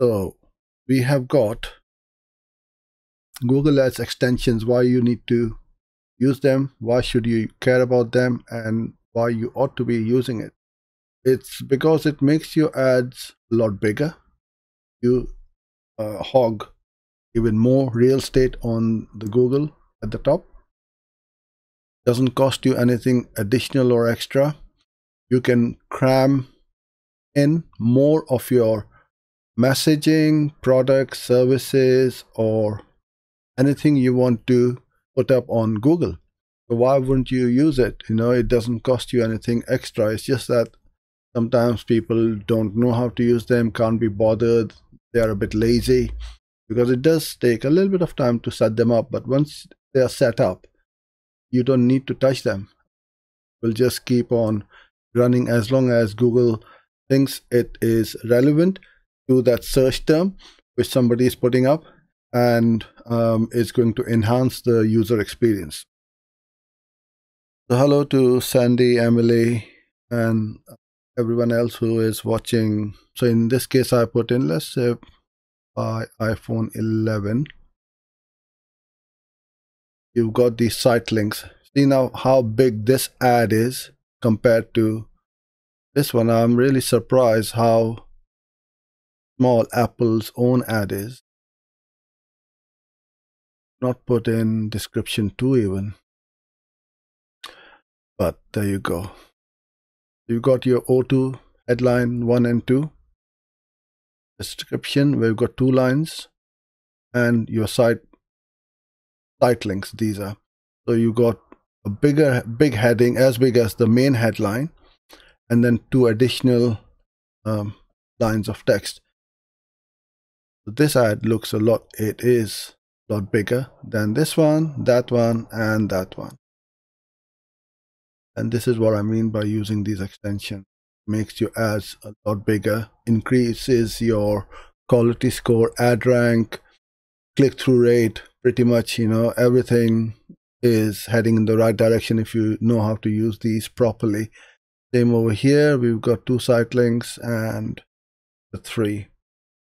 So we have got Google Ads extensions, why you need to use them, why should you care about them, and why you ought to be using it. It's because it makes your ads a lot bigger. You hog even more real estate on the Google at the top. Doesn't cost you anything additional or extra. You can cram in more of your messaging, products, services, or anything you want to put up on Google. So why wouldn't you use it? You know, it doesn't cost you anything extra. It's just that sometimes people don't know how to use them, can't be bothered, they are a bit lazy, because it does take a little bit of time to set them up. But once they are set up, you don't need to touch them. It will just keep on running as long as Google thinks it is relevant to that search term which somebody is putting up, and it's going to enhance the user experience. So hello to Sandy, Emily, and everyone else who is watching. So in this case, I put in, let's say, iPhone 11. You've got these site links. See now how big this ad is compared to this one. I'm really surprised how small Apple's own ad is. Not put in description 2 even. But there you go. You've got your O2 headline 1 and 2. Description where you've got 2 lines. And your site links, these are. So you got a big heading, as big as the main headline, and then 2 additional lines of text. So this ad looks a lot, it is a lot bigger than this one, that one, and that one. And this is what I mean by using these extensions. Makes your ads a lot bigger, increases your quality score, ad rank, click-through rate. Pretty much, you know, everything is heading in the right direction if you know how to use these properly. Same over here, we've got 2 site links and the 3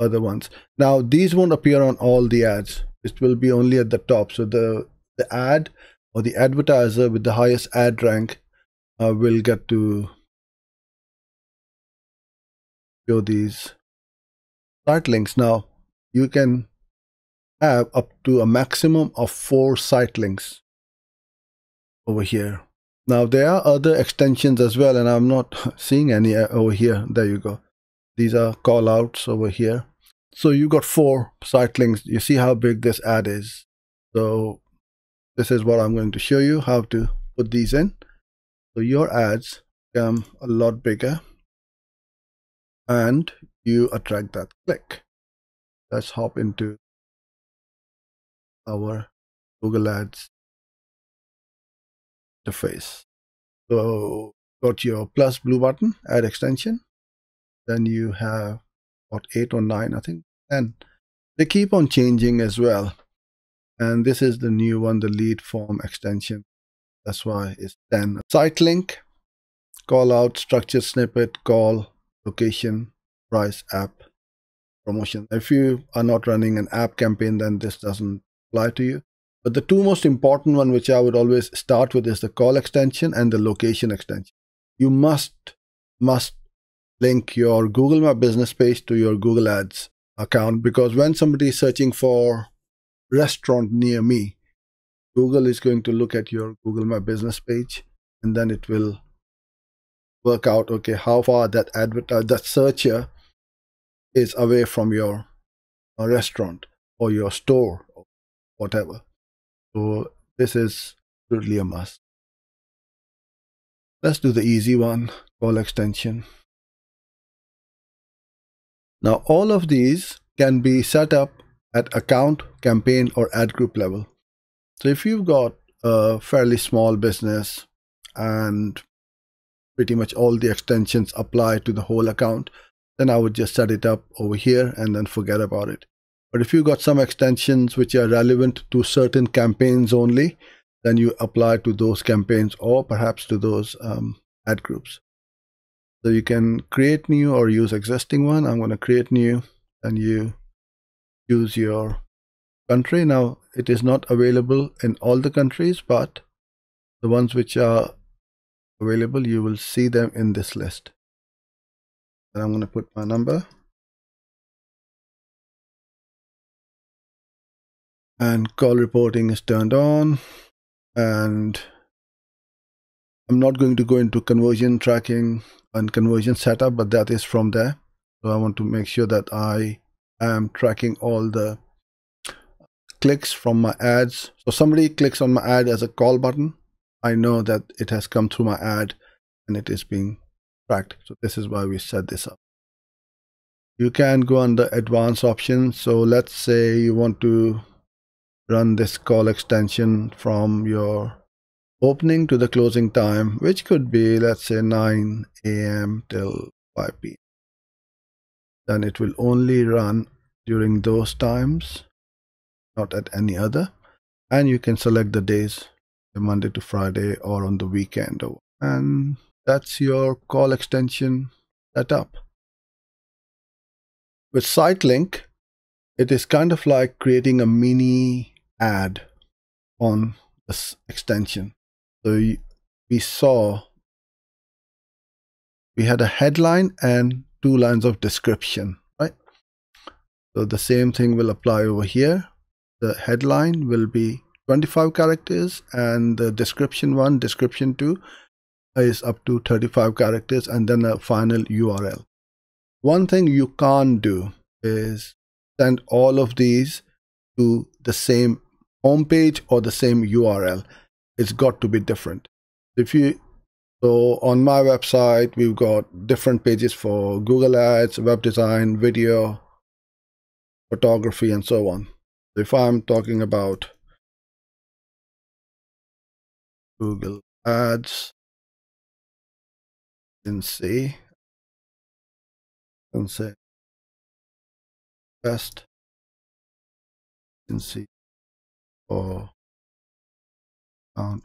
other ones. Now these won't appear on all the ads. It will be only at the top. So the ad or the advertiser with the highest ad rank will get to show these site links. Now you can have up to a maximum of 4 site links over here. Now there are other extensions as well, and I'm not seeing any over here. There you go. These are call outs over here. So you got 4 site links. You see how big this ad is. So this is what I'm going to show you, how to put these in. So your ads become a lot bigger and you attract that click. Let's hop into our Google Ads interface. So got your plus blue button, add extension. Then you have what, 8 or 9, I think, and they keep on changing as well. And this is the new one, the lead form extension. That's why it's 10. Site link, call out, structured snippet, call, location, price, app, promotion. If you are not running an app campaign, then this doesn't apply to you. But the 2 most important one, which I would always start with, is the call extension and the location extension. You must link your Google My Business page to your Google Ads account, because when somebody is searching for restaurant near me, Google is going to look at your Google My Business page, and then it will work out, okay, how far that searcher is away from your restaurant or your store or whatever. So this is really a must. Let's do the easy one, call extension. Now all of these can be set up at account, campaign, or ad group level. So if you've got a fairly small business and pretty much all the extensions apply to the whole account, then I would just set it up over here and then forget about it. But if you've got some extensions which are relevant to certain campaigns only, then you apply to those campaigns or perhaps to those ad groups. So you can create new or use existing one. I'm going to create new. and you choose your country. Now it is not available in all the countries, but the ones which are available, you will see them in this list. And I'm going to put my number and call reporting is turned on, and I'm not going to go into conversion tracking and conversion setup, but that is from there. So I want to make sure that I am tracking all the clicks from my ads. So somebody clicks on my ad as a call button, I know that it has come through my ad and it is being tracked. So this is why we set this up. You can go under advanced options. So let's say you want to run this call extension from your opening to the closing time, which could be, let's say, 9 a.m. till 5 p.m. Then it will only run during those times, not at any other. And you can select the days, Monday to Friday or on the weekend, and that's your call extension set up. With site link, it is kind of like creating a mini ad on this extension. So we had a headline and 2 lines of description, right? So the same thing will apply over here. The headline will be 25 characters, and the description 1, description 2 is up to 35 characters, and then a final URL. One thing you can't do is send all of these to the same homepage or the same URL. It's got to be different. So on my website, we've got different pages for Google Ads, web design, video, photography, and so on. If I'm talking about Google Ads, you can see, best, you can see for count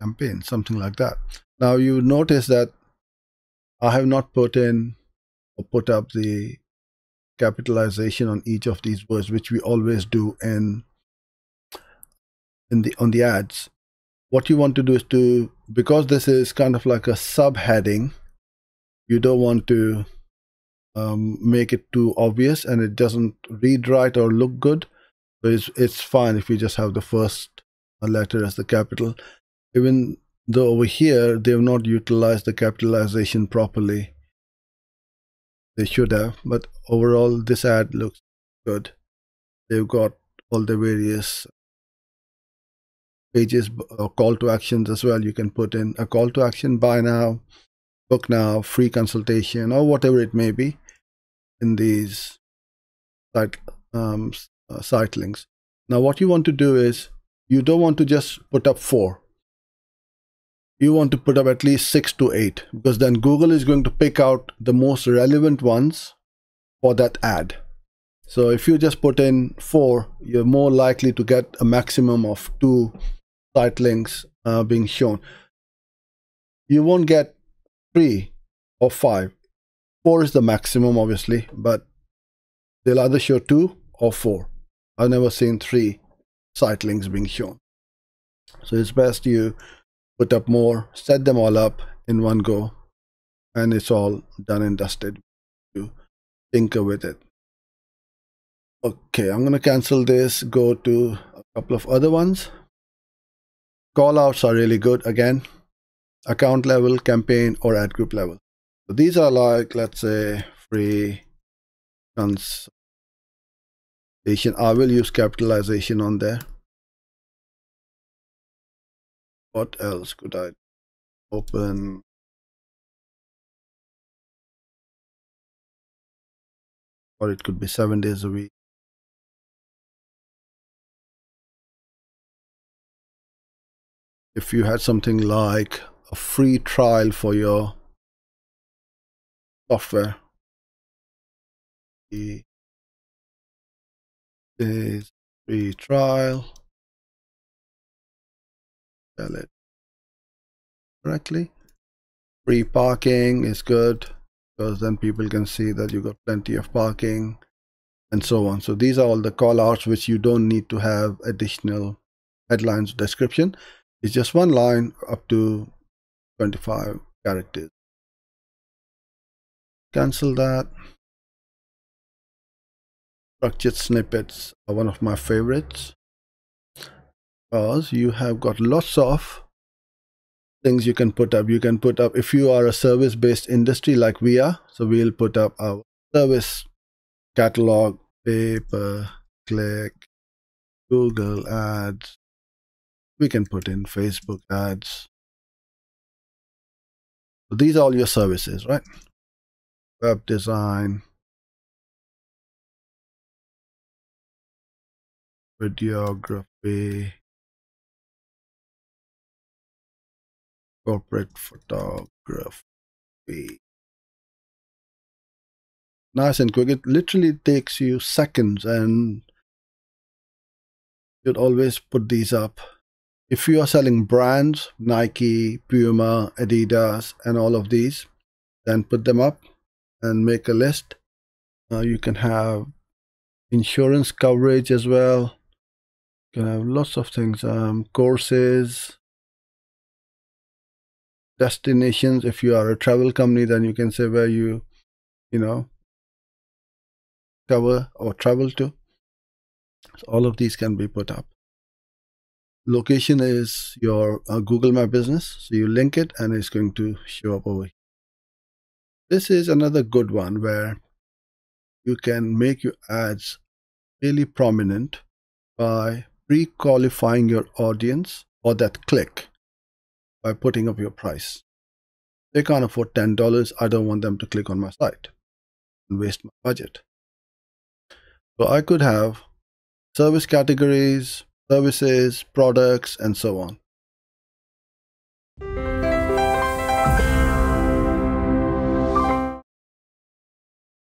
campaign, something like that. Now you notice that I have not put in or put up the capitalization on each of these words, which we always do on the ads. What you want to do is to, because this is kind of like a subheading, you don't want to make it too obvious and it doesn't read right or look good. So it's fine if you just have the first letter as the capital, even though over here they have not utilized the capitalization properly. They should have, but overall this ad looks good. They've got all the various pages or call to actions as well. You can put in a call to action, buy now, book now, free consultation, or whatever it may be in these site links. Now what you want to do is, you don't want to just put up 4. You want to put up at least 6 to 8, because then Google is going to pick out the most relevant ones for that ad. So if you just put in 4, you're more likely to get a maximum of 2 site links being shown. You won't get 3 or 5. 4 is the maximum, obviously, but they'll either show 2 or 4. I've never seen 3 site links being shown. So it's best you put up more, set them all up in one go, and it's all done and dusted. You tinker with it. Okay, I'm going to cancel this, go to a couple of other ones. Callouts are really good, again, account level, campaign, or ad group level. So these are like, let's say, free consultation. I will use capitalization on there. What else could I open? Or it could be 7 days a week. If you had something like a free trial for your software, is free trial, spell it correctly. Free parking is good. because then people can see that you got plenty of parking and so on. So these are all the call outs which you don't need to have additional headlines or description. It's just one line up to 25 characters. Cancel that. Structured snippets are one of my favorites, because you have got lots of things you can put up. You can put up, if you are a service based industry like we are, so we'll put up our service catalog, pay per click, Google ads. We can put in Facebook ads. So these are all your services, right? Web design, videography, corporate photography. Nice and quick. It literally takes you seconds, and you'd always put these up. If you are selling brands, Nike, Puma, Adidas, and all of these, then put them up and make a list. You can have insurance coverage as well. You can have lots of things, courses, destinations. If you are a travel company, then you can say where you know, cover or travel to. So all of these can be put up. Location is your Google My Business. So you link it and it's going to show up over here. This is another good one where you can make your ads really prominent by pre-qualifying your audience or that click by putting up your price. They can't afford $10. I don't want them to click on my site and waste my budget. So I could have service categories, services, products, and so on.